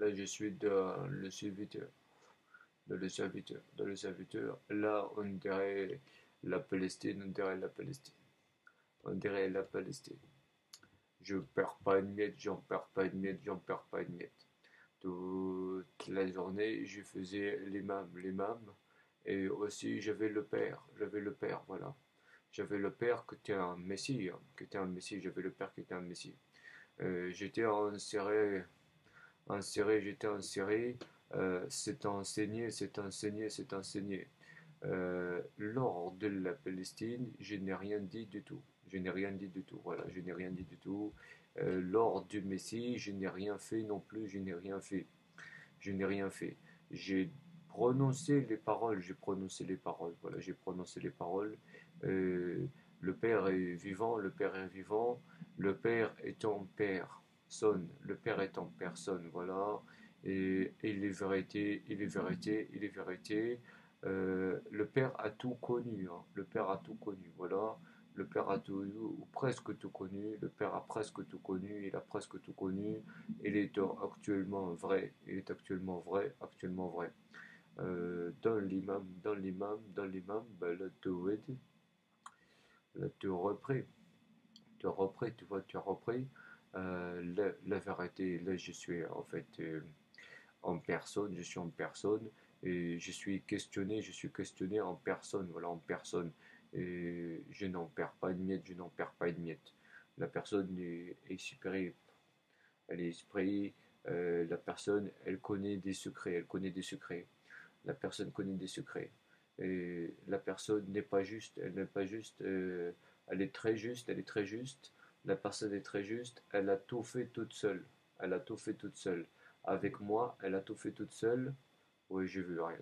Là, je suis dans le serviteur. Là, on dirait la Palestine. Je perds pas une miette, Toute la journée, je faisais l'imam. Et aussi, j'avais le père. Voilà. J'avais le père qui était un messie. J'étais en Syrie. C'est enseigné, lors de la Palestine, je n'ai rien dit du tout. Voilà, je n'ai rien dit du tout. Lors du Messie, je n'ai rien fait non plus. J'ai prononcé les paroles. Voilà, j'ai prononcé les paroles. Le Père est vivant. Le Père est en personne. Voilà. Et il est vérité. Le Père a tout connu. Voilà. Le Père a tout, ou presque tout connu, il a presque tout connu, il est actuellement vrai, dans l'imam, bah là, tu as repris, la vérité, là, je suis en fait en personne, et je suis questionné, en personne, voilà, et je n'en perds pas une miette, La personne est inspirée, la personne, elle connaît des secrets, la personne connaît des secrets, et la personne n'est pas juste, elle est très juste, la personne est très juste, elle a tout fait toute seule, avec moi, elle a tout fait toute seule, oui, j'ai vu rien,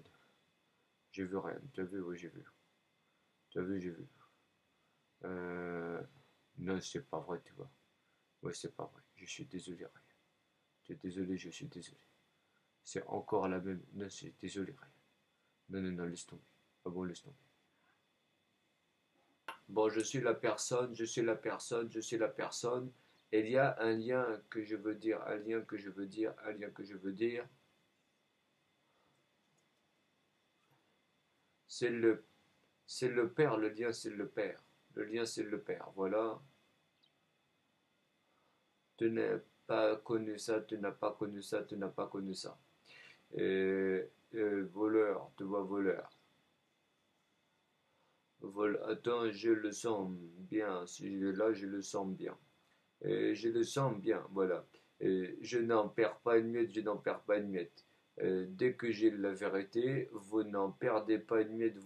tu as vu, oui, j'ai vu. Non, c'est pas vrai, tu vois. Ouais, c'est pas vrai. Je suis désolé, rien. C'est encore la même. Non, c'est désolé, rien. Non, laisse tomber. Ah bon, laisse tomber. Bon, je suis la personne, Et il y a un lien que je veux dire, C'est le. C'est le père, le lien c'est le père. Voilà. Tu n'as pas connu ça, voleur, tu vois, attends, je le sens bien. Là, je le sens bien. Voilà. Je n'en perds pas une miette, dès que j'ai la vérité, vous n'en perdez pas une miette,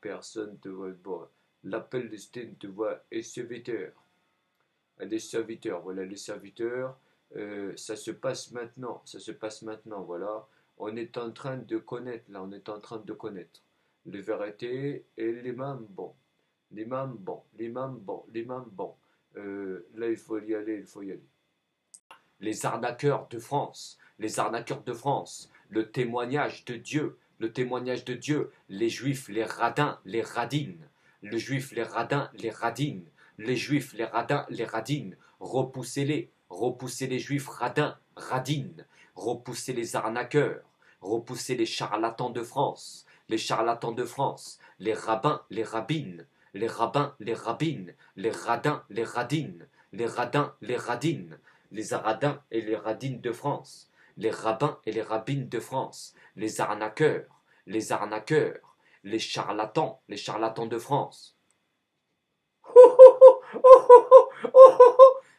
personne te voit. Bon, la Palestine te voit et serviteur. Les serviteurs, voilà, ça se passe maintenant, voilà. On est en train de connaître, les vérités et l'imam, bon. Là, il faut y aller, Les arnaqueurs de France, le témoignage de Dieu, les juifs, les radins, les radines, repoussez-les, juifs radins, radines, repoussez les arnaqueurs, repoussez les charlatans de France, les rabbins, les rabbines, les radins, les radines, les radins et les radines de France, les rabbins et les rabbines de France, les arnaqueurs, les charlatans, de France.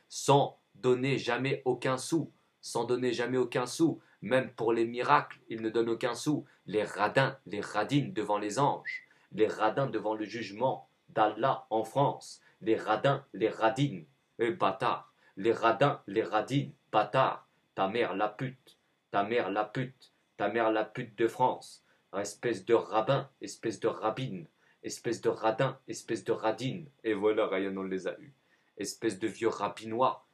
Sans donner jamais aucun sou, même pour les miracles, ils ne donnent aucun sou. Les radins, les radines devant les anges, les radins devant le jugement d'Allah en France, les radins, les radines, eux bâtards. Les radins, les radines, bâtards, ta mère la pute, de France, espèce de rabbin, espèce de rabbine, espèce de radin, espèce de radine, et voilà, rien on les a eus, espèce de vieux rabbinois,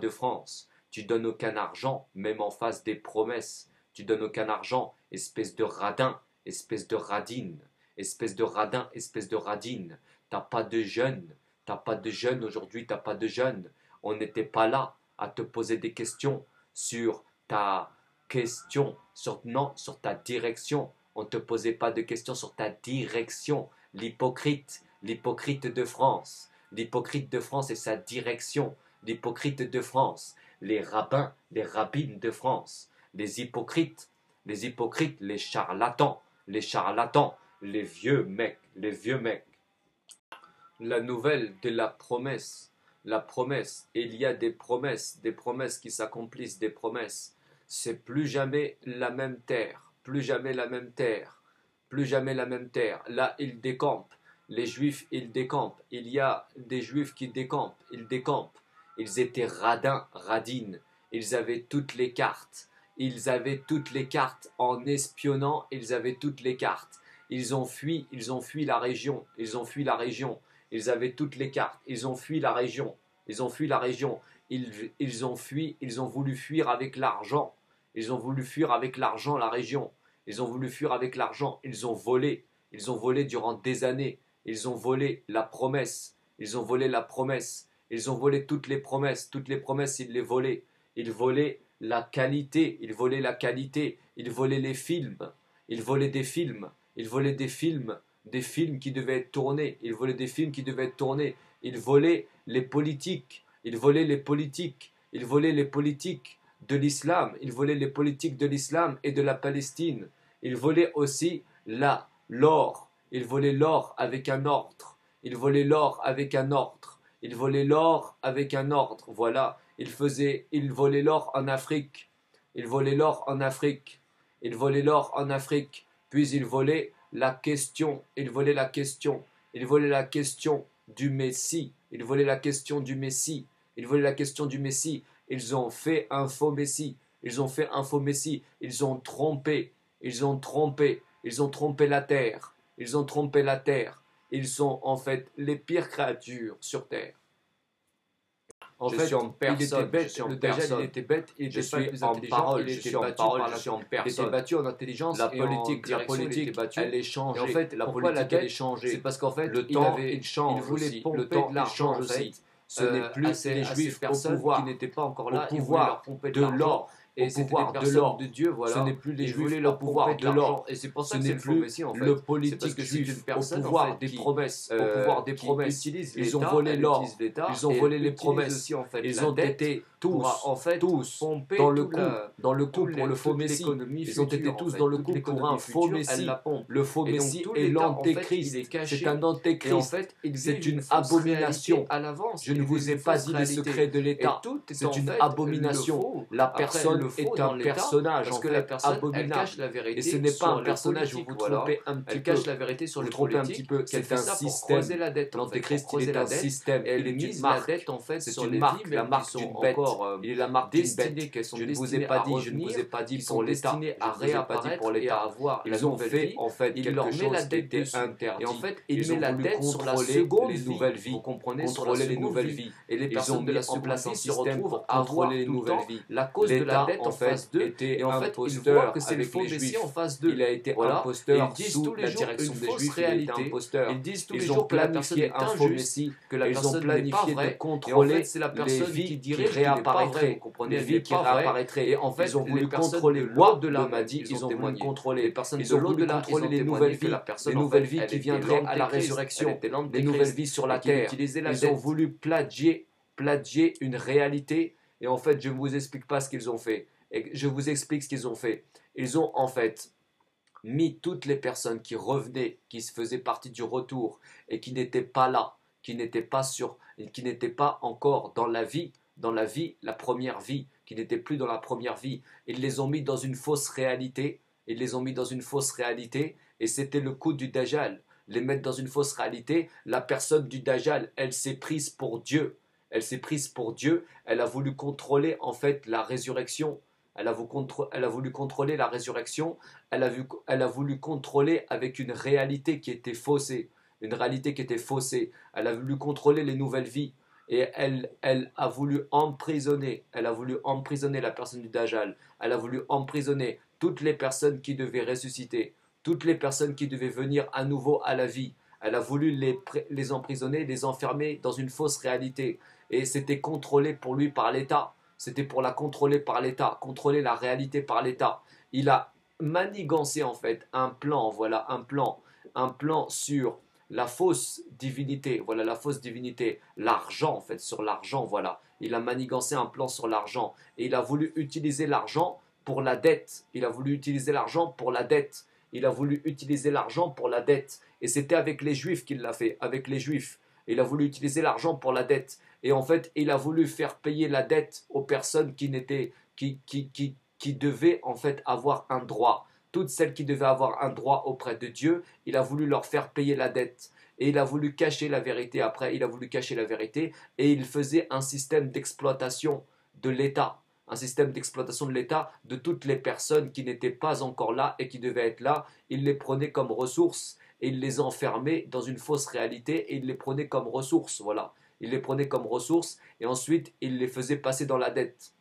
de France, tu donnes aucun argent, même en face des promesses, tu donnes aucun argent, espèce de radin, espèce de radine, t'as pas de jeûne aujourd'hui, on n'était pas là à te poser des questions sur ta question, sur ta direction. On ne te posait pas de questions sur ta direction. L'hypocrite, l'hypocrite de France, l'hypocrite de France et sa direction, l'hypocrite de France, les rabbins, les rabbines de France, les hypocrites, les charlatans, les vieux mecs. La nouvelle de la promesse, il y a des promesses qui s'accomplissent, des promesses. C'est plus jamais la même terre, plus jamais la même terre, plus jamais la même terre. Là, ils décampent, les juifs, ils décampent, il y a des juifs qui décampent, ils décampent. Ils étaient radins, radines, ils avaient toutes les cartes, ils avaient toutes les cartes, en espionnant, ils avaient toutes les cartes, ils ont fui la région, ils ont fui la région, ils avaient toutes les cartes, ils ont fui la région, ils ont fui la région, ils ont fui, ils ont voulu fuir avec l'argent, ils ont voulu fuir avec l'argent la région, ils ont voulu fuir avec l'argent, ils ont volé durant des années, ils ont volé la promesse, ils ont volé la promesse. Ils ont volé toutes les promesses ils les volaient. Ils volaient la qualité, ils volaient la qualité, ils volaient les films, ils volaient des films, ils volaient des films qui devaient être tournés, ils volaient des films qui devaient être tournés, ils volaient les politiques, ils volaient les politiques, ils volaient les politiques de l'islam, ils volaient les politiques de l'islam et de la Palestine. Ils volaient aussi l'or, ils volaient l'or avec un ordre, ils volaient l'or avec un ordre. Ils volaient l'or avec un ordre, voilà. Ils volaient l'or en Afrique. Ils volaient l'or en Afrique. Ils volaient l'or en Afrique. Puis ils volaient la question. Ils volaient la question. Ils volaient la question du Messie. Ils volaient la question du Messie. Ils volaient la question du Messie. Ils ont fait un faux Messie. Ils ont fait un faux Messie. Ils ont trompé. Ils ont trompé. Ils ont trompé la terre. Ils ont trompé la terre. Ils sont en fait les pires créatures sur terre. En fait, il était bête, il était plus intelligent, il était battu par la personne. Il était battu en intelligence, la politique, elle est changée. En fait, la politique est changée. C'est parce qu'en fait, le temps, il change aussi. Le temps, il change aussi. Ce n'est plus les juifs au pouvoir, qui n'étaient pas encore là, ils voulaient leur pomper de l'or. Et c'était des personnes de Dieu, voilà. Ce n'est plus les juifs leur pouvoir de l'or. Et c'est pour ça que c'est le messie, en fait. Le politique juif au pouvoir des promesses, au pouvoir des promesses. Ils ont volé l'or, ils ont volé les promesses. Ils ont été tous dans le coup pour le faux messie. Ils ont été tous dans le coup pour un faux messie. Le faux messie est l'antéchrist. C'est un antéchrist. C'est une abomination. Je ne vous ai pas dit les secrets de l'État. C'est une abomination. La personne est un personnage parce que la personne cache la vérité et ce n'est pas un personnage où vous trompez un petit peu. Elle cache la vérité sur le politique. C'est un système. L'antéchrist est un système. Elle est mise la dette en fait sur les vies, la marque d'une bête. Il est la marque d'une bête. Je ne vous ai pas dit. Je ne vous ai pas dit pour l'État. Je ne vous ai pas dit pour l'État. Ils ont fait en fait quelque chose qui était interdit. Et en fait, ils ont voulu contrôler les nouvelles vies. Vous comprenez, contrôler les nouvelles vies. Et les personnes de la substation se retrouvent à contrôler les nouvelles vies. La cause de la en face d'eux, et en fait, ils voient que c'est le faux messie en face d'eux. Il a été imposteur sous la direction des juifs, il a été imposteur. Ils disent tous les jours que la personne est injuste, que la personne n'est pas vraie, et en fait, c'est la personne qui réapparaîtrait, les vies qui réapparaîtraient. Et en fait, ils ont voulu contrôler moi de la Mahdi, ils ont voulu contrôler les personnes de l'autre de la contrôler les nouvelles vies qui viendraient à la résurrection, les nouvelles vies sur la terre. Ils ont voulu plagier une réalité. Et en fait, je ne vous explique pas ce qu'ils ont fait. Et je vous explique ce qu'ils ont fait. Ils ont en fait mis toutes les personnes qui revenaient, qui faisaient partie du retour et qui n'étaient pas là, qui n'étaient pas sur, qui n'étaient pas encore dans la vie, la première vie, qui n'étaient plus dans la première vie. Ils les ont mis dans une fausse réalité. Ils les ont mis dans une fausse réalité. Et c'était le coup du Dajjal. Les mettre dans une fausse réalité. La personne du Dajjal, elle s'est prise pour Dieu. Elle s'est prise pour Dieu, elle a voulu contrôler en fait la résurrection, elle a voulu contrôler la résurrection, elle a voulu contrôler avec une réalité qui était faussée, une réalité qui était faussée, elle a voulu contrôler les nouvelles vies et elle a voulu emprisonner, la personne du Dajjal, elle a voulu emprisonner toutes les personnes qui devaient ressusciter, toutes les personnes qui devaient venir à nouveau à la vie, elle a voulu les emprisonner, les enfermer dans une fausse réalité. Et c'était contrôlé pour lui par l'État. c'était pour la contrôler par l'État, contrôler la réalité par l'État. Il a manigancé en fait un plan, voilà, un plan sur la fausse divinité, voilà, la fausse divinité, l'argent en fait, sur l'argent, voilà. Il a manigancé un plan sur l'argent et il a voulu utiliser l'argent pour la dette. Il a voulu utiliser l'argent pour la dette. Il a voulu utiliser l'argent pour la dette. Et c'était avec les Juifs qu'il l'a fait, avec les Juifs. Il a voulu utiliser l'argent pour la dette. Et en fait, il a voulu faire payer la dette aux personnes qui devaient en fait avoir un droit. Toutes celles qui devaient avoir un droit auprès de Dieu, il a voulu leur faire payer la dette. Et il a voulu cacher la vérité après, il a voulu cacher la vérité. Et il faisait un système d'exploitation de l'État. Un système d'exploitation de l'État, de toutes les personnes qui n'étaient pas encore là et qui devaient être là. Il les prenait comme ressources et il les enfermait dans une fausse réalité et il les prenait comme ressources, voilà. Il les prenait comme ressources et ensuite, il les faisait passer dans la dette.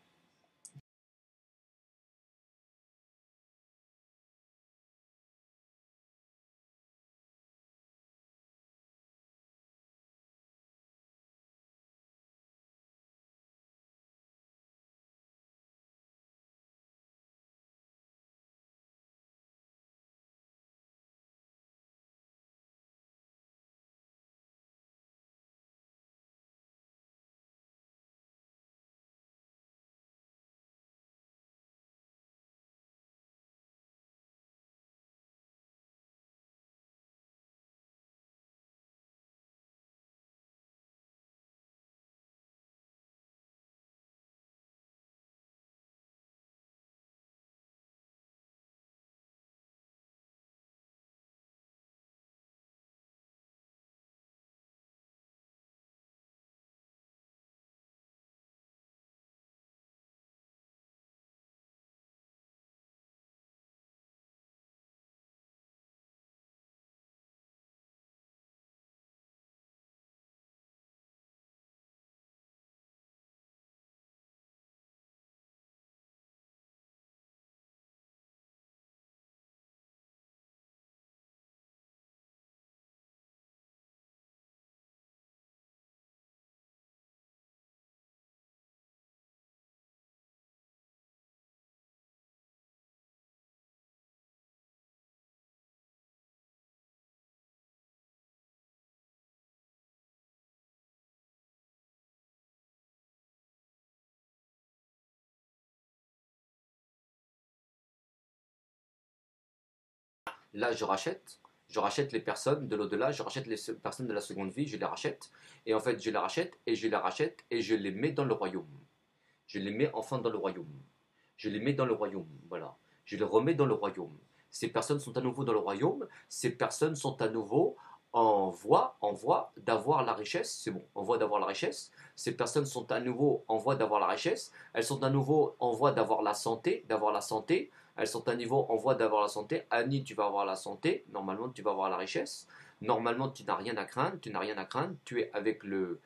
Là, je rachète les personnes de l'au-delà, je rachète les personnes de la seconde vie, je les rachète. Et en fait, je les rachète et je les rachète et je les mets dans le royaume. Je les mets enfin dans le royaume. Je les mets dans le royaume, voilà. Je les remets dans le royaume. Ces personnes sont à nouveau dans le royaume. Ces personnes sont à nouveau en voie d'avoir la richesse. C'est bon, en voie d'avoir la richesse. Ces personnes sont à nouveau en voie d'avoir la richesse. Elles sont à nouveau en voie d'avoir la santé, Elles sont à niveau en voie d'avoir la santé. Annie, tu vas avoir la santé. Normalement, tu vas avoir la richesse. Normalement, tu n'as rien à craindre. Tu n'as rien à craindre. Tu es avec le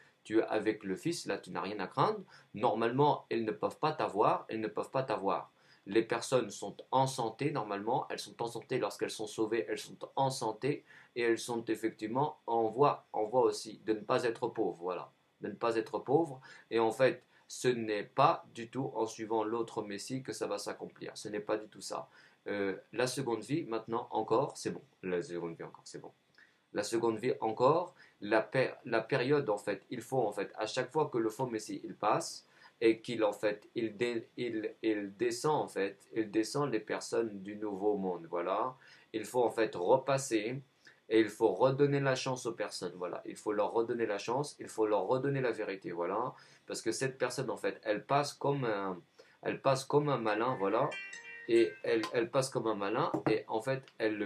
fils. Là, tu n'as rien à craindre. Normalement, ils ne peuvent pas t'avoir. Ils ne peuvent pas t'avoir. Les personnes sont en santé. Normalement, elles sont en santé lorsqu'elles sont sauvées. Elles sont en santé et elles sont effectivement en voie aussi de ne pas être pauvres. Voilà, de ne pas être pauvres. Et en fait, ce n'est pas du tout en suivant l'autre Messie que ça va s'accomplir. Ce n'est pas du tout ça. La seconde vie, maintenant, encore, c'est bon. La seconde vie, encore, c'est bon. La seconde vie, encore, la période, en fait, il faut, en fait, à chaque fois que le faux Messie, il passe et qu'il, en fait, il descend les personnes du nouveau monde, voilà. Il faut, en fait, repasser et il faut redonner la chance aux personnes, voilà. Il faut leur redonner la chance, il faut leur redonner la vérité, voilà. Parce que cette personne, en fait, elle passe comme un malin, voilà. Et elle passe comme un malin et, en fait, elle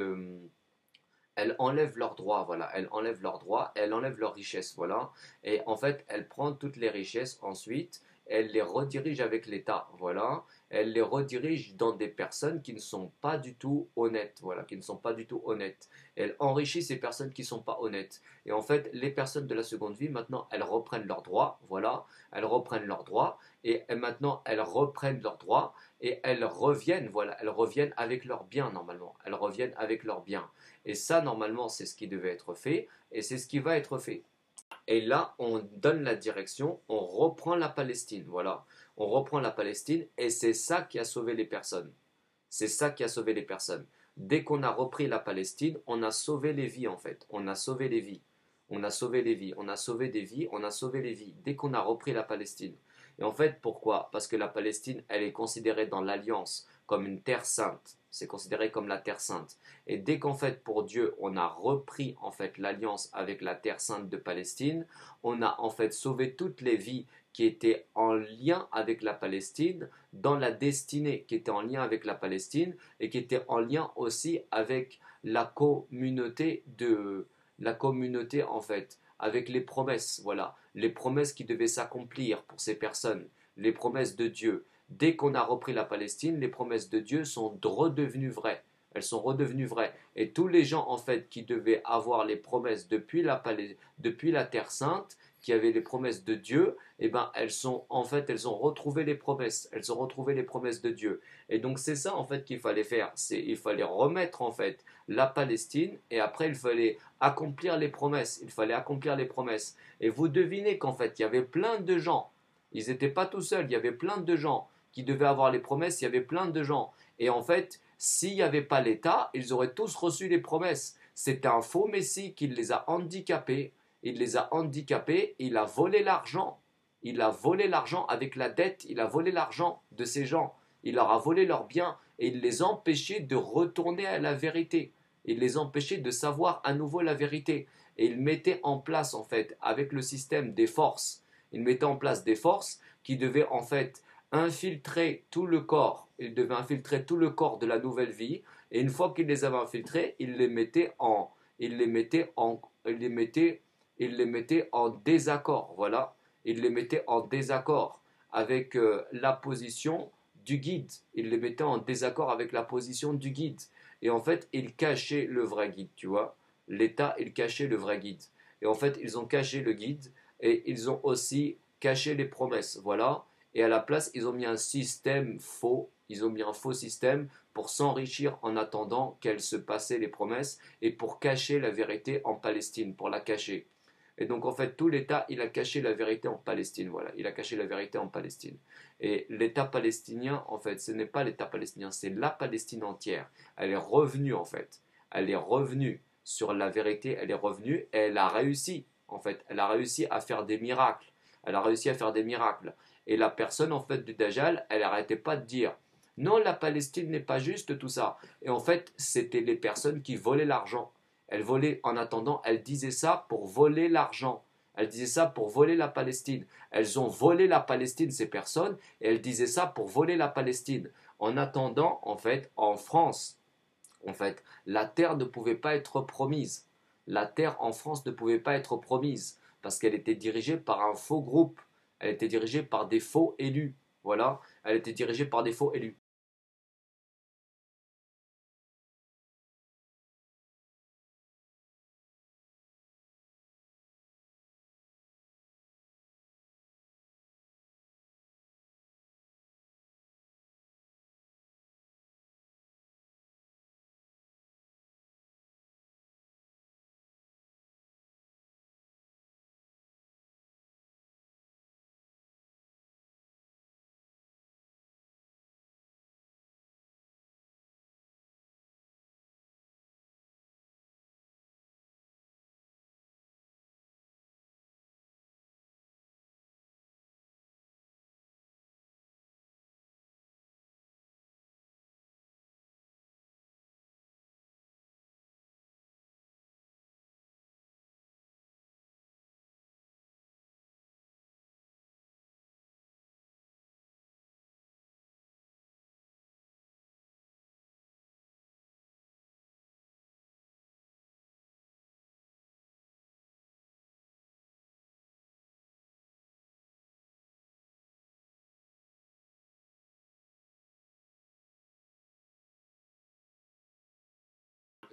enlève leurs droits, voilà. Elle enlève leurs droits, elle enlève leurs richesses, voilà. Et, en fait, elle prend toutes les richesses ensuite. Elle les redirige avec l'État, voilà. Elle les redirige dans des personnes qui ne sont pas du tout honnêtes, voilà, qui ne sont pas du tout honnêtes. Elle enrichit ces personnes qui ne sont pas honnêtes. Et en fait, les personnes de la seconde vie, maintenant, elles reprennent leurs droits, voilà. Elles reprennent leurs droits et maintenant, elles reprennent leurs droits et elles reviennent, voilà. Elles reviennent avec leurs biens, normalement. Elles reviennent avec leurs biens. Et ça, normalement, c'est ce qui devait être fait et c'est ce qui va être fait. Et là, on donne la direction, on reprend la Palestine, voilà. on reprend la Palestine et c'est ça qui a sauvé les personnes. C'est ça qui a sauvé les personnes. Dès qu'on a repris la Palestine, on a sauvé les vies en fait. On a sauvé les vies. On a sauvé les vies. On a sauvé des vies. On a sauvé les vies. Dès qu'on a repris la Palestine. Et en fait, pourquoi? Parce que la Palestine, elle est considérée dans l'Alliance comme une terre sainte. C'est considéré comme la terre sainte. Et dès qu'en fait, pour Dieu, on a repris en fait l'Alliance avec la terre sainte de Palestine, on a en fait sauvé toutes les vies qui étaient en lien avec la Palestine, dans la destinée qui était en lien avec la Palestine et qui était en lien aussi avec la communauté de... La communauté en fait, avec les promesses, voilà. Les promesses qui devaient s'accomplir pour ces personnes, les promesses de Dieu. Dès qu'on a repris la Palestine, les promesses de Dieu sont redevenues vraies. Elles sont redevenues vraies. Et tous les gens en fait qui devaient avoir les promesses depuis la Terre Sainte, qui avaient les promesses de Dieu, eh ben, elles ont retrouvé les promesses. Elles ont retrouvé les promesses de Dieu. Et donc c'est ça en fait qu'il fallait faire. Il fallait remettre en fait la Palestine et après il fallait accomplir les promesses. Il fallait accomplir les promesses. Et vous devinez qu'en fait il y avait plein de gens. Ils n'étaient pas tout seuls. Il y avait plein de gens qui devaient avoir les promesses. Il y avait plein de gens. Et en fait, s'il n'y avait pas l'État, ils auraient tous reçu les promesses. C'était un faux messie qui les a handicapés. Il les a handicapés, il a volé l'argent. Il a volé l'argent avec la dette, il a volé l'argent de ces gens. Il leur a volé leurs biens et il les empêchait de retourner à la vérité. Il les empêchait de savoir à nouveau la vérité. Et il mettait en place, en fait, avec le système des forces, il mettait en place des forces qui devaient, en fait, infiltrer tout le corps. Il devait infiltrer tout le corps de la nouvelle vie. Et une fois qu'il les avait infiltrés, il les mettait en désaccord, voilà. Il les mettait en désaccord avec la position du guide. Il les mettait en désaccord avec la position du guide. Et en fait, il cachait le vrai guide, tu vois. L'État, il cachait le vrai guide. Et en fait, ils ont caché le guide et ils ont aussi caché les promesses, voilà. Et à la place, ils ont mis un système faux. Ils ont mis un faux système pour s'enrichir en attendant qu'elles se passaient les promesses et pour cacher la vérité en Palestine, pour la cacher. Et donc, en fait, tout l'État, il a caché la vérité en Palestine, voilà. Il a caché la vérité en Palestine. Et l'État palestinien, en fait, ce n'est pas l'État palestinien, c'est la Palestine entière. Elle est revenue, en fait. Elle est revenue sur la vérité, elle est revenue et elle a réussi, en fait. Elle a réussi à faire des miracles. Elle a réussi à faire des miracles. Et la personne, en fait, du Dajjal, elle n'arrêtait pas de dire « Non, la Palestine n'est pas juste, tout ça. » Et en fait, c'était les personnes qui volaient l'argent. Elle volait en attendant, elle disait ça pour voler l'argent. Elle disait ça pour voler la Palestine. Elles ont volé la Palestine, ces personnes, et elles disaient ça pour voler la Palestine. En attendant, en fait, en France, en fait, la terre ne pouvait pas être promise. La terre en France ne pouvait pas être promise parce qu'elle était dirigée par un faux groupe. Elle était dirigée par des faux élus. Voilà, elle était dirigée par des faux élus.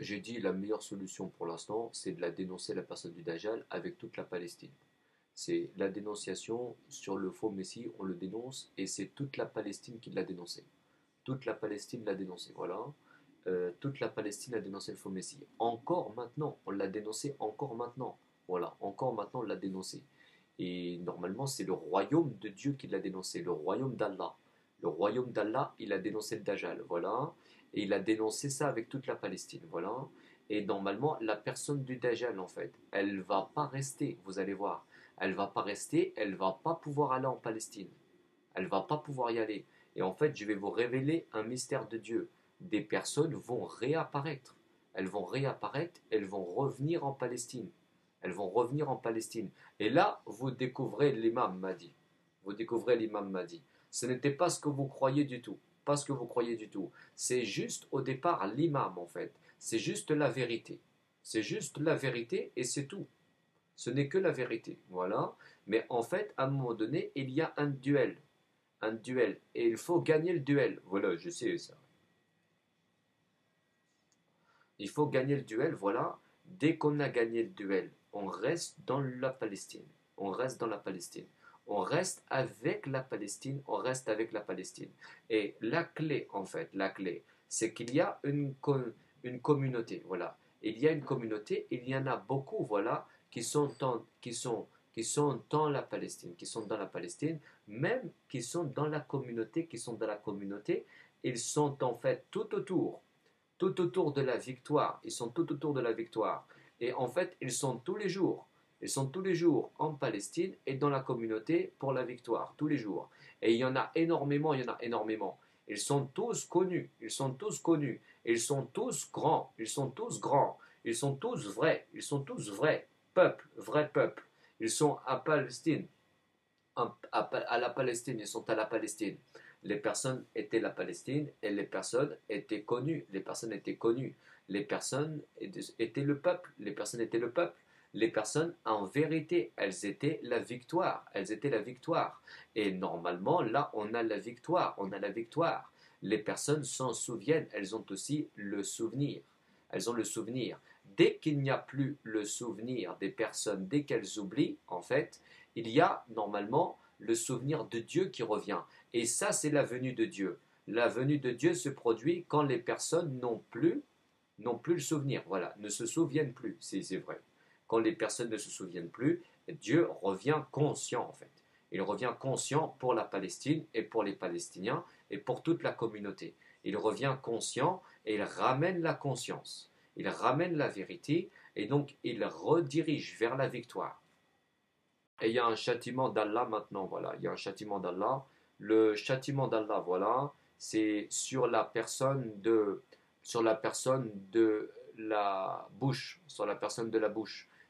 J'ai dit la meilleure solution pour l'instant, c'est de la dénoncer, la personne du Dajjal, avec toute la Palestine. C'est la dénonciation sur le faux Messie, on le dénonce, et c'est toute la Palestine qui l'a dénoncé. Toute la Palestine l'a dénoncé, voilà. Toute la Palestine a dénoncé le faux Messie. Encore maintenant, on l'a dénoncé, encore maintenant. Voilà, encore maintenant, on l'a dénoncé. Et normalement, c'est le royaume de Dieu qui l'a dénoncé, le royaume d'Allah. Le royaume d'Allah, il a dénoncé le Dajjal, voilà. Et il a dénoncé ça avec toute la Palestine, voilà. Et normalement, la personne du Dajjal, en fait, elle va pas rester, vous allez voir. Elle va pas rester, elle va pas pouvoir aller en Palestine. Elle va pas pouvoir y aller. Et en fait, je vais vous révéler un mystère de Dieu. Des personnes vont réapparaître. Elles vont réapparaître, elles vont revenir en Palestine. Elles vont revenir en Palestine. Et là, vous découvrez l'imam Mahdi. Vous découvrez l'imam Mahdi. Ce n'était pas ce que vous croyez du tout. Pas ce que vous croyez du tout. C'est juste au départ l'imam en fait. C'est juste la vérité. C'est juste la vérité et c'est tout. Ce n'est que la vérité. Voilà. Mais en fait, à un moment donné, il y a un duel. Un duel. Et il faut gagner le duel. Voilà, je sais ça. Il faut gagner le duel, voilà. Dès qu'on a gagné le duel, on reste dans la Palestine. On reste dans la Palestine. On reste avec la Palestine. On reste avec la Palestine. Et la clé, en fait, la clé, c'est qu'il y a une communauté, voilà. Il y a une communauté, il y en a beaucoup, voilà, qui sont dans la Palestine, qui sont dans la Palestine, même qui sont dans la communauté, qui sont dans la communauté. Ils sont en fait tout autour. Tout autour de la victoire, ils sont tout autour de la victoire. Et en fait, ils sont tous les jours en Palestine et dans la communauté pour la victoire, tous les jours. Et il y en a énormément, il y en a énormément. Ils sont tous connus, ils sont tous connus, ils sont tous grands, ils sont tous grands, ils sont tous vrais, peuple, vrai peuple. Ils sont à Palestine, à la Palestine, ils sont à la Palestine. Les personnes étaient la Palestine et les personnes étaient connues. Les personnes étaient connues. Les personnes étaient le peuple. Les personnes étaient le peuple. Les personnes, en vérité, elles étaient la victoire. Elles étaient la victoire. Et normalement, là, on a la victoire. On a la victoire. Les personnes s'en souviennent. Elles ont aussi le souvenir. Elles ont le souvenir. Dès qu'il n'y a plus le souvenir des personnes, dès qu'elles oublient, en fait, il y a normalement le souvenir de Dieu qui revient. Et ça, c'est la venue de Dieu. La venue de Dieu se produit quand les personnes n'ont plus le souvenir. Voilà, ne se souviennent plus, si c'est vrai. Quand les personnes ne se souviennent plus, Dieu revient conscient, en fait. Il revient conscient pour la Palestine et pour les Palestiniens et pour toute la communauté. Il revient conscient et il ramène la conscience. Il ramène la vérité et donc il redirige vers la victoire. Et il y a un châtiment d'Allah maintenant, voilà. Il y a un châtiment d'Allah. Le châtiment d'Allah, voilà, c'est sur la personne de la bouche.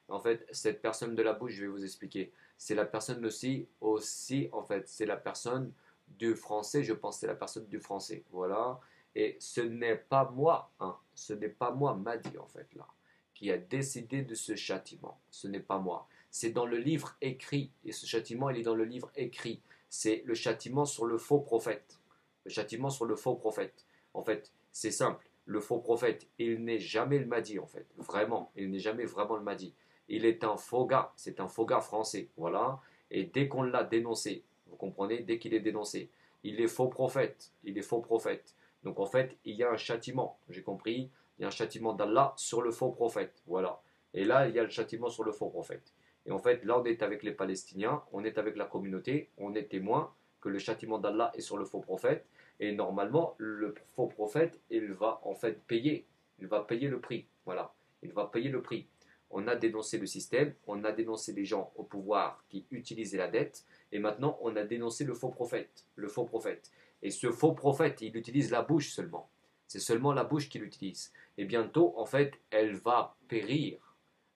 En fait, cette personne de la bouche, je vais vous expliquer. C'est la personne aussi, en fait, c'est la personne du français, je pense, c'est la personne du français, voilà. Et ce n'est pas moi, hein, ce n'est pas moi, Mahdi, en fait, là, qui a décidé de ce châtiment. Ce n'est pas moi. C'est dans le livre écrit. Et ce châtiment, il est dans le livre écrit. C'est le châtiment sur le faux prophète. Le châtiment sur le faux prophète. En fait, c'est simple. Le faux prophète, il n'est jamais le Mahdi, en fait. Vraiment. Il n'est jamais vraiment le Mahdi. Il est un faux gars. C'est un faux gars français. Voilà. Et dès qu'on l'a dénoncé, vous comprenez, dès qu'il est dénoncé, il est faux prophète. Il est faux prophète. Donc, en fait, il y a un châtiment. J'ai compris. Il y a un châtiment d'Allah sur le faux prophète. Voilà. Et là, il y a le châtiment sur le faux prophète. Et en fait, là, on est avec les Palestiniens, on est avec la communauté, on est témoin que le châtiment d'Allah est sur le faux prophète. Et normalement, le faux prophète, il va en fait payer. Il va payer le prix. Voilà. Il va payer le prix. On a dénoncé le système, on a dénoncé les gens au pouvoir qui utilisaient la dette. Et maintenant, on a dénoncé le faux prophète. Le faux prophète. Et ce faux prophète, il utilise la bouche seulement. C'est seulement la bouche qu'il utilise. Et bientôt, en fait, elle va périr.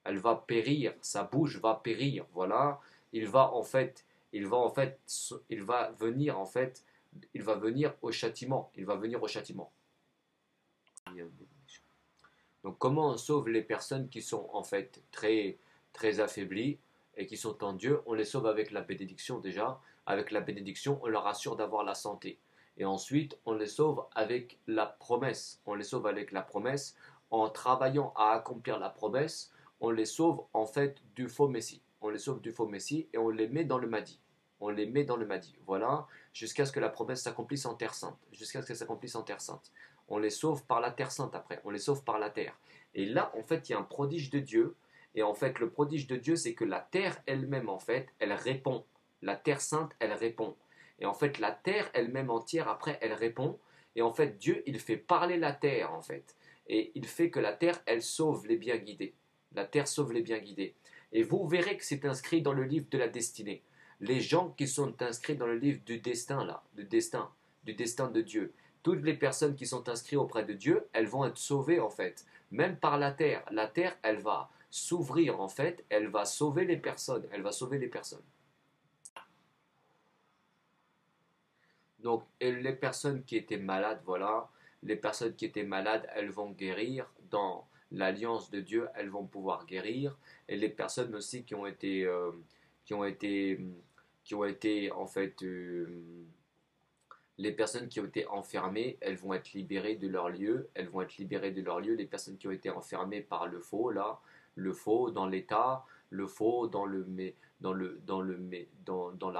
Elle va périr. Sa bouche va périr. Voilà. Il va venir au châtiment. Il va venir au châtiment. Donc, comment on sauve les personnes qui sont en fait très, très affaiblies et qui sont en Dieu? On les sauve avec la bénédiction déjà. Avec la bénédiction, on leur assure d'avoir la santé. Et ensuite, on les sauve avec la promesse. On les sauve avec la promesse. En travaillant à accomplir la promesse, on les sauve en fait du faux messie. On les sauve du faux messie et on les met dans le Mahdi. On les met dans le Mahdi. Voilà, jusqu'à ce que la promesse s'accomplisse en Terre Sainte. Jusqu'à ce qu'elle s'accomplisse en Terre Sainte. On les sauve par la Terre Sainte après. On les sauve par la Terre. Et là, en fait, il y a un prodige de Dieu. Et en fait, le prodige de Dieu, c'est que la terre elle-même, en fait, elle répond. La terre sainte, elle répond. Et en fait, la terre elle-même entière, après, elle répond. Et en fait, Dieu, il fait parler la terre, en fait. Et il fait que la terre, elle sauve les bien guidés. La terre sauve les bien guidés. Et vous verrez que c'est inscrit dans le livre de la destinée. Les gens qui sont inscrits dans le livre du destin, là, du destin de Dieu. Toutes les personnes qui sont inscrites auprès de Dieu, elles vont être sauvées, en fait. Même par la terre. La terre, elle va s'ouvrir, en fait. Elle va sauver les personnes. Elle va sauver les personnes. Donc, les personnes qui étaient malades, voilà. Les personnes qui étaient malades, elles vont guérir. Dans l'alliance de Dieu, elles vont pouvoir guérir. Et les personnes aussi les personnes qui ont été enfermées, elles vont être libérées de leur lieu. Elles vont être libérées de leur lieu. Les personnes qui ont été enfermées par le faux, là, le faux dans l'État, le faux dans la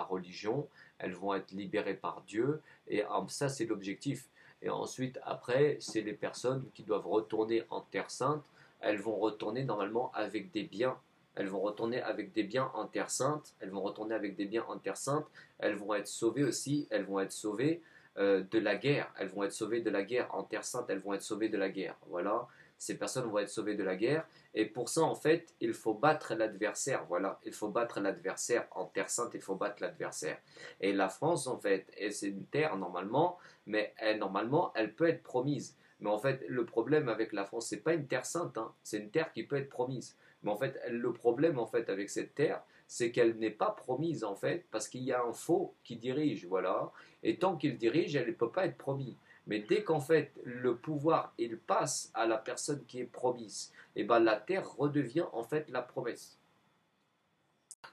religion, elles vont être libérées par Dieu. Et ça, c'est l'objectif. Et ensuite, après, c'est les personnes qui doivent retourner en Terre Sainte. Elles vont retourner normalement avec des biens. Elles vont retourner avec des biens en Terre Sainte. Elles vont retourner avec des biens en Terre Sainte. Elles vont être sauvées aussi. Elles vont être sauvées de la guerre. Elles vont être sauvées de la guerre en Terre Sainte. Elles vont être sauvées de la guerre. Voilà. Ces personnes vont être sauvées de la guerre. Et pour ça, en fait, il faut battre l'adversaire. Voilà. Il faut battre l'adversaire en Terre Sainte. Il faut battre l'adversaire. Et la France, en fait, c'est une terre normalement, mais elle, normalement, elle peut être promise. Mais en fait, le problème avec la France, c'est pas une terre sainte. Hein. C'est une terre qui peut être promise. Mais en fait, le problème en fait avec cette terre, c'est qu'elle n'est pas promise en fait, parce qu'il y a un faux qui dirige, voilà. Et tant qu'il dirige, elle ne peut pas être promise. Mais dès qu'en fait le pouvoir il passe à la personne qui est promise, et ben la terre redevient en fait la promesse.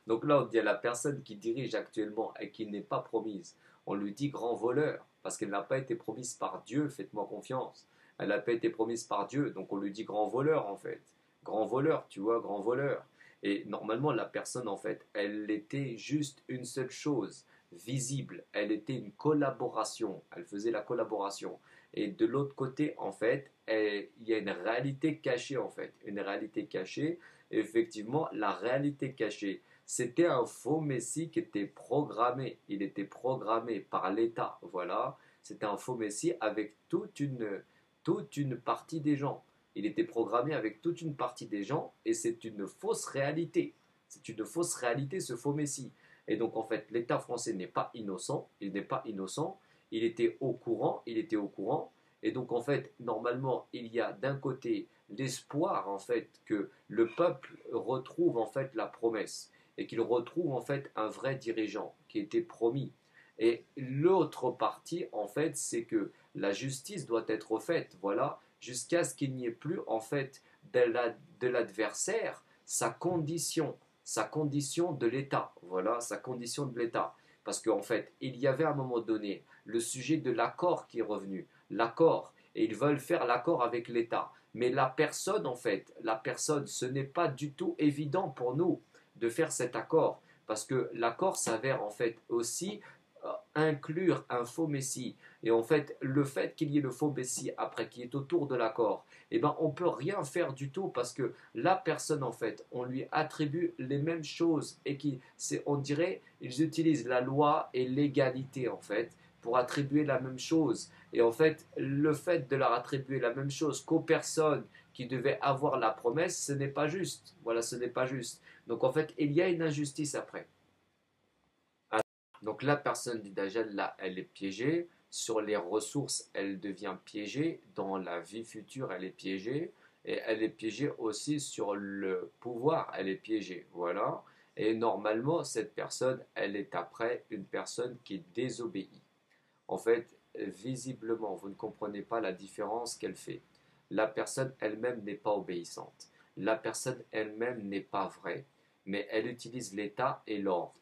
Donc là, on dit à la personne qui dirige actuellement et qui n'est pas promise, on lui dit grand voleur, parce qu'elle n'a pas été promise par Dieu. Faites-moi confiance. Elle n'a pas été promise par Dieu, donc on lui dit grand voleur en fait. Grand voleur, tu vois, grand voleur. Et normalement, la personne, en fait, elle était juste une seule chose, visible. Elle était une collaboration. Elle faisait la collaboration. Et de l'autre côté, en fait, il y a une réalité cachée, en fait. Une réalité cachée. Et effectivement, la réalité cachée, c'était un faux messie qui était programmé. Il était programmé par l'État, voilà. C'était un faux messie avec toute une partie des gens. Il était programmé avec toute une partie des gens et c'est une fausse réalité. C'est une fausse réalité, ce faux messie. Et donc, en fait, l'État français n'est pas innocent. Il n'est pas innocent. Il était au courant. Il était au courant. Et donc, en fait, normalement, il y a d'un côté l'espoir, en fait, que le peuple retrouve, en fait, la promesse et qu'il retrouve, en fait, un vrai dirigeant qui était promis. Et l'autre partie, en fait, c'est que la justice doit être faite. Voilà. Jusqu'à ce qu'il n'y ait plus, en fait, de l'adversaire, sa condition de l'État. Voilà, sa condition de l'État. Parce qu'en fait, il y avait à un moment donné le sujet de l'accord qui est revenu. L'accord. Et ils veulent faire l'accord avec l'État. Mais la personne, en fait, la personne, ce n'est pas du tout évident pour nous de faire cet accord. Parce que l'accord s'avère, en fait, aussi inclure un faux messie. Et en fait, le fait qu'il y ait le faux messie après qui est autour de l'accord, eh ben, on ne peut rien faire du tout parce que la personne, en fait, on lui attribue les mêmes choses et on dirait ils utilisent la loi et l'égalité, en fait, pour attribuer la même chose. Et en fait, le fait de leur attribuer la même chose qu'aux personnes qui devaient avoir la promesse, ce n'est pas juste. Voilà, ce n'est pas juste. Donc, en fait, il y a une injustice après. Donc la personne dit Dajjal, là, elle est piégée. Sur les ressources, elle devient piégée. Dans la vie future, elle est piégée. Et elle est piégée aussi sur le pouvoir. Elle est piégée, voilà. Et normalement, cette personne, elle est après une personne qui désobéit. En fait, visiblement, vous ne comprenez pas la différence qu'elle fait. La personne elle-même n'est pas obéissante. La personne elle-même n'est pas vraie. Mais elle utilise l'État et l'ordre.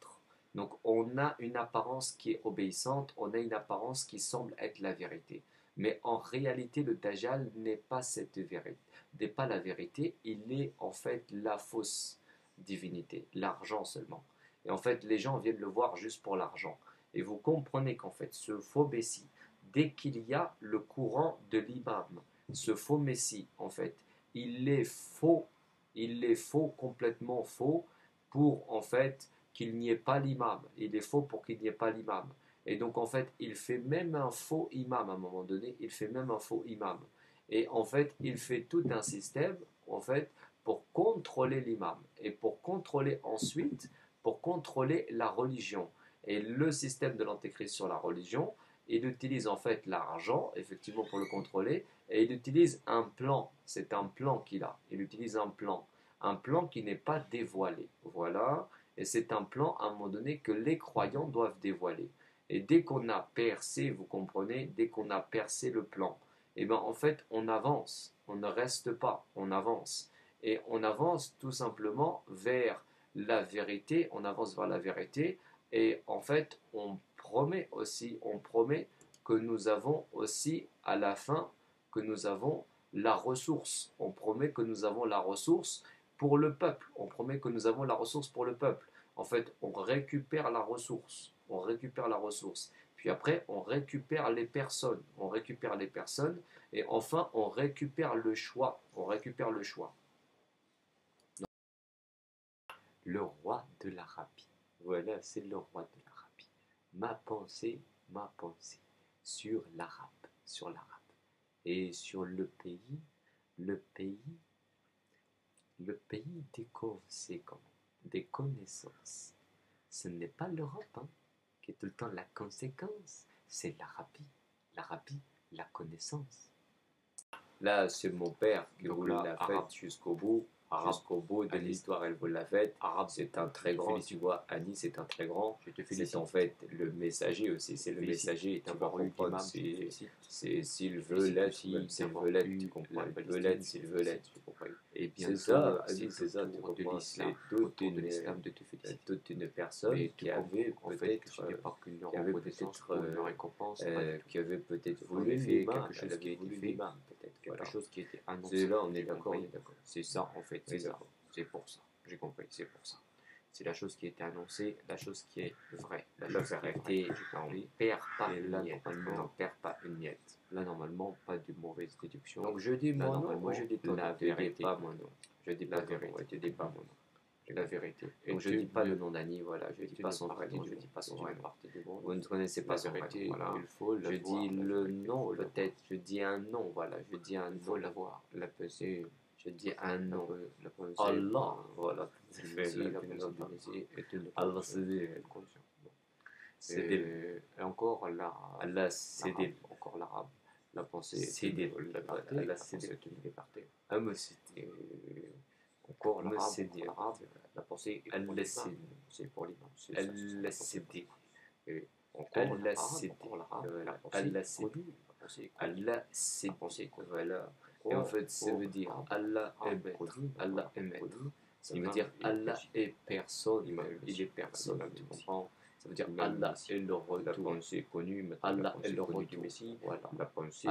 Donc, on a une apparence qui est obéissante, on a une apparence qui semble être la vérité. Mais en réalité, le Dajjal n'est pas cette vérité, n'est pas la vérité, il est en fait la fausse divinité, l'argent seulement. Et en fait, les gens viennent le voir juste pour l'argent. Et vous comprenez qu'en fait, ce faux messie, dès qu'il y a le courant de l'imam, ce faux messie, en fait, il est faux il les faut complètement faux pour en fait qu'il n'y ait pas l'imam. Il est faux pour qu'il n'y ait pas l'imam. Et donc en fait, il fait même un faux imam à un moment donné, il fait même un faux imam. Et en fait, il fait tout un système en fait pour contrôler l'imam et pour contrôler ensuite, pour contrôler la religion. Et le système de l'antéchrist sur la religion, il utilise en fait l'argent, effectivement, pour le contrôler, et il utilise un plan. C'est un plan qu'il a. Il utilise un plan qui n'est pas dévoilé. Voilà, et c'est un plan, à un moment donné, que les croyants doivent dévoiler. Et dès qu'on a percé, vous comprenez, dès qu'on a percé le plan, eh bien, en fait, on avance. On ne reste pas, on avance. Et on avance tout simplement vers la vérité, on avance vers la vérité, et en fait, on promet que nous avons aussi, à la fin, que nous avons la ressource. On promet que nous avons la ressource pour le peuple. On promet que nous avons la ressource pour le peuple. En fait, on récupère la ressource. On récupère la ressource. Puis après, on récupère les personnes. On récupère les personnes. Et enfin, on récupère le choix. On récupère le choix. Le roi de l'Arabie. Voilà, c'est le roi de l'Arabie. Ma pensée sur l'Arabe. Et sur le pays des conséquences, des connaissances. Ce n'est pas l'Europe hein, qui est tout le temps la conséquence, c'est l'Arabie. L'Arabie, la connaissance. Là, c'est mon père qui vous l'a fait jusqu'au bout. Jusqu'au bout de l'histoire, elle vous l'a faite. C'est un très grand, tu vois, Annie, c'est un très grand. C'est en fait le messager aussi. C'est le messager, tu vas comprendre. C'est s'il veut l'être, s'il veut l'être, tu comprends. Il veut l'être, s'il veut l'être, tu comprends. Et bien ça, Annie, c'est ça, tu comprends. C'est toute une personne qui avait peut-être voulu quelque chose qui était annoncé. C'est là, on est d'accord. C'est ça, en fait. C'est ça. C'est pour ça. J'ai compris. C'est pour ça. C'est la chose qui était annoncée, la chose qui est vraie. La chose qui était. On ne perd pas une miette. On ne perd pas une miette. Là, normalement, pas de mauvaise déduction. Donc, je dis mon nom. Moi, je dis la vérité. Pas mon nom. Je dis la vérité. Je dis pas mon nom. La vérité. Donc, je ne dis pas le nom d'Annie. Voilà. Je ne dis pas son vrai nom. Je ne dis pas son vrai nom. Vous ne connaissez pas son vrai nom. Il faut l'avoir. Je dis le nom, peut-être. Je dis un nom. Voilà. Je dis un nom. Il faut l'avoir. La pesée. Je dis un nom. Allah, voilà. Allah, c'est encore l'arabe. Encore l'arabe. La pensée. C'est la liberté. Encore l'arabe. La pensée. C'est pour l'imam. Encore l'arabe. C'est voilà. Et en fait, ça veut dire Allah est maître, Allah est maître. Ça veut dire Allah est personne, il est personne, tu comprends? Ça veut dire Allah est le retour, c'est connu, mais Allah est le retour du Messie, la pensée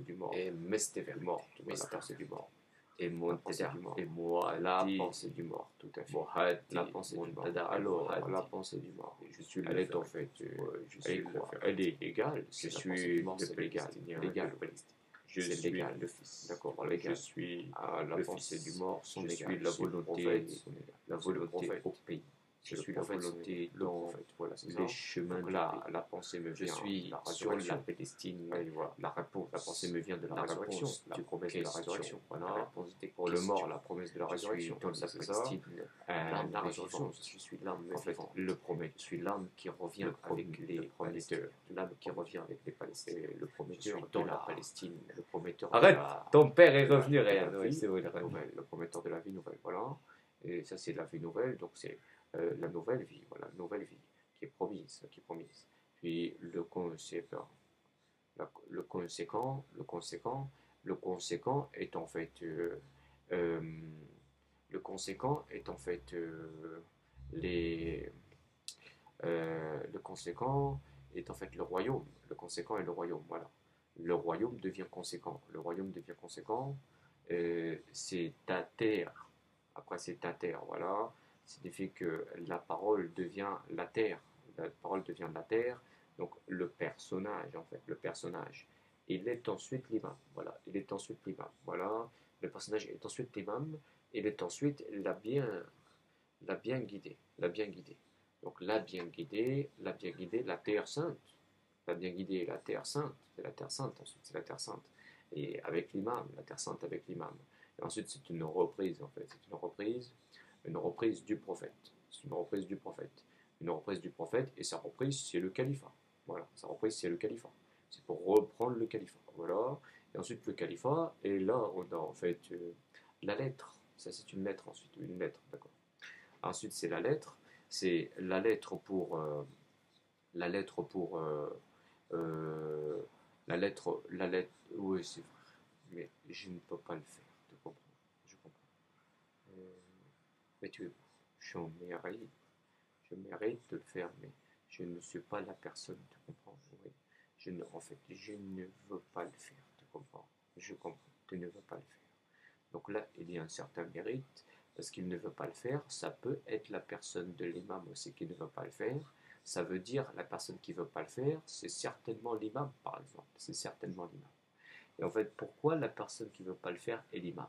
du mort, et mort, et mountadar, et moi, la pensée du mort, tout à fait. La pensée du mort, alors, la pensée du mort. Je suis le fait, en fait. Je suis quoi? Elle est légale. Je suis légal. Je suis le fils. D'accord, légal. Je suis la pensée du mort, son égal. Je suis la volonté au pays. Je suis la volonté dans les chemins de la pensée me vient. Je suis sur la Palestine. La réponse, la pensée me vient de la résurrection. Tu promets de la résurrection. Pour le mort, la promesse de la résurrection. Dans la Palestine, la résurrection. Je suis l'âme. En fait, le promet. Je suis l'âme qui revient avec les prometteurs. L'âme qui revient avec les Palestiniens. Le prometteur dans la Palestine. Le prometteur. Arrête. Ton père est revenu réel. Le prometteur de la vie nouvelle. Voilà. Et ça, c'est la vie nouvelle. Donc c'est la nouvelle vie, voilà, nouvelle vie qui est promise, Puis le conséquent est en fait, le royaume. Le conséquent est le royaume, voilà. Le royaume devient conséquent. C'est ta terre. Après, c'est ta terre, voilà. Signifie que la parole devient la terre. Donc le personnage, il est ensuite l'imam. Voilà, il est ensuite l'imam. Voilà, le personnage est ensuite l'imam, il est ensuite l'a bien guidé. Donc l'a bien guidé, la terre sainte. L'a bien guidé, la terre sainte, c'est la terre sainte, ensuite c'est la terre sainte. Et avec l'imam, la terre sainte avec l'imam. Et ensuite c'est une reprise en fait, c'est une reprise du prophète. C'est une reprise du prophète. Une reprise du prophète, et sa reprise c'est le califat. Voilà, sa reprise c'est le califat. C'est pour reprendre le califat. Voilà. Et ensuite le califat, et là on a en fait la lettre. Ça c'est une lettre ensuite, une lettre, d'accord. Ensuite c'est la lettre. C'est la lettre pour la lettre. Oui, c'est vrai. Mais je ne peux pas le faire. Tu comprends? Je comprends. Mais tu, je mérite de le faire, mais je ne suis pas la personne. Tu comprends? Oui. En fait, je ne veux pas le faire. Tu comprends? Je comprends. Tu ne veux pas le faire. Donc là, il y a un certain mérite. Parce qu'il ne veut pas le faire, ça peut être la personne de l'imam aussi qui ne veut pas le faire. Ça veut dire la personne qui ne veut pas le faire, c'est certainement l'imam, par exemple. C'est certainement l'imam. Et en fait, pourquoi la personne qui ne veut pas le faire est l'imam?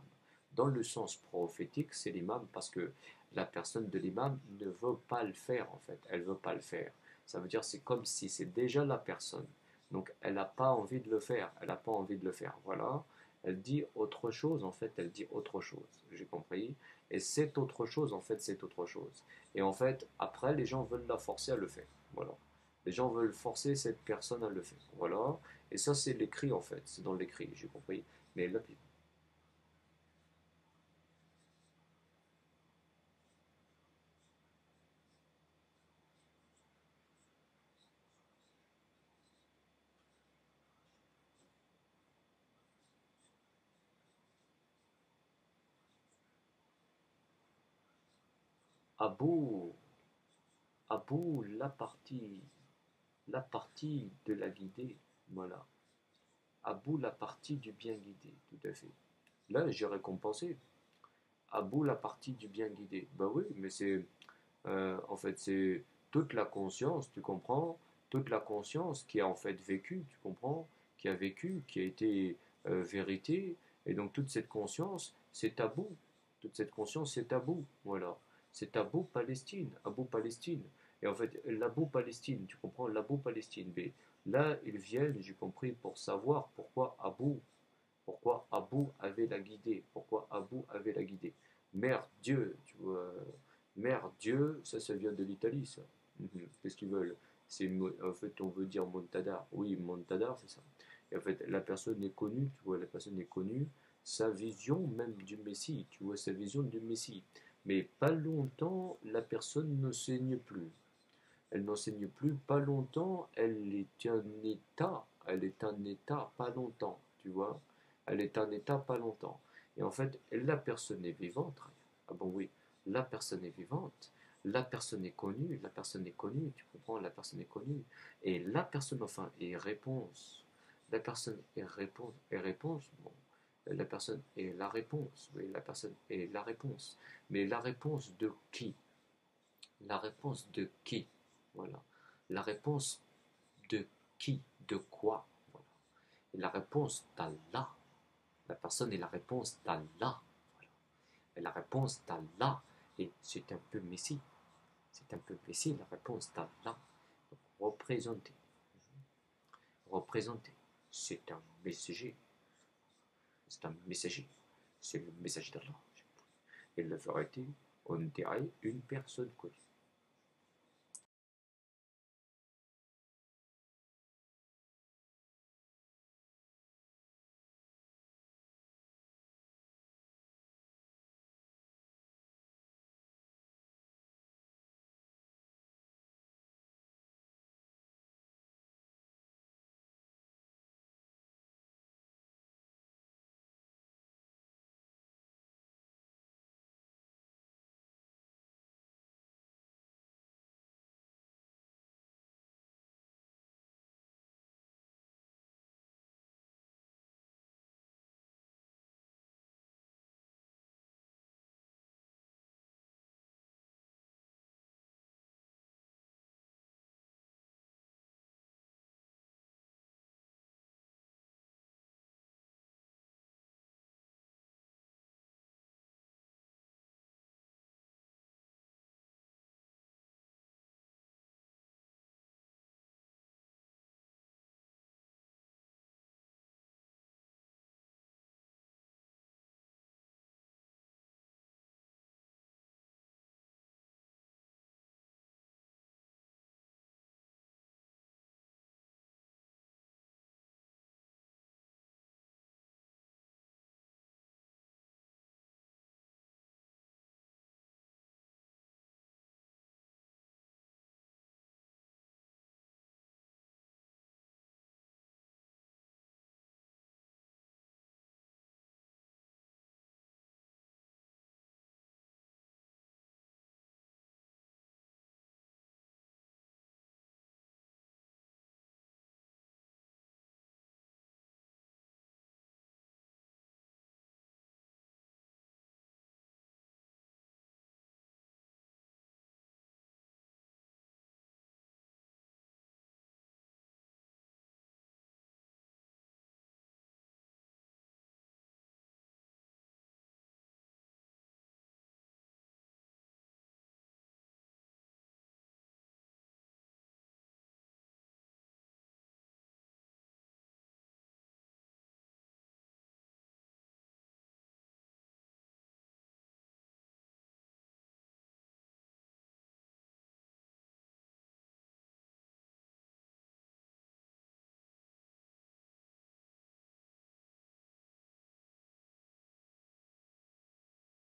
Dans le sens prophétique, c'est l'imam parce que la personne de l'imam ne veut pas le faire, en fait. Elle ne veut pas le faire. Ça veut dire c'est comme si c'est déjà la personne. Donc, elle n'a pas envie de le faire. Elle n'a pas envie de le faire. Voilà. Elle dit autre chose, en fait, elle dit autre chose. J'ai compris. Et c'est autre chose, en fait, c'est autre chose. Et en fait, après, les gens veulent la forcer à le faire. Voilà. Les gens veulent forcer cette personne à le faire. Voilà. Et ça, c'est l'écrit, en fait. C'est dans l'écrit, j'ai compris. Mais là, Abou, la partie de la guidée, voilà. Abou, la partie du bien guidé, tout à fait. Là, j'ai récompensé. Abou, la partie du bien guidé. Ben oui, mais c'est, en fait, c'est toute la conscience, tu comprends? Toute la conscience qui a en fait vécu, tu comprends? Qui a vécu, qui a été vérité. Et donc, toute cette conscience, c'est Abou. Toute cette conscience, c'est Abou, voilà. C'est Abou Palestine, Abou Palestine. Et en fait, l'Abou Palestine, tu comprends, l'Abou Palestine. Mais là, ils viennent, j'ai compris, pour savoir pourquoi Abou avait la guidée, pourquoi Abou avait la guidée. Mère Dieu, tu vois, Mère Dieu, ça vient de l'Italie, ça. Qu'est-ce qu'ils veulent? En fait, on veut dire mountadar. Oui, mountadar, c'est ça. Et en fait, la personne est connue, tu vois, la personne est connue, sa vision même du Messie, tu vois, sa vision du Messie. Mais pas longtemps, la personne n'enseigne plus. Elle n'enseigne plus, pas longtemps, elle est un état, pas longtemps, tu vois. Elle est un état, pas longtemps. Et en fait, la personne est vivante. Ah bon, oui, la personne est vivante. La personne est connue, tu comprends, la personne est connue. Et la personne, enfin, est réponse. La personne est réponse, bon. La personne est la réponse, oui, la personne est la réponse. Mais la réponse de qui? La réponse de qui? Voilà. La réponse de qui? De quoi? Voilà. Et la réponse d'Allah. La personne est la réponse d'Allah. Voilà. Et la réponse d'Allah, et c'est un peu Messie. C'est un peu Messie, la réponse d'Allah. Représenter. Représenter. C'est un messager. C'est un messager. C'est le messager d'Allah. Et la vérité, on dirait une personne connue.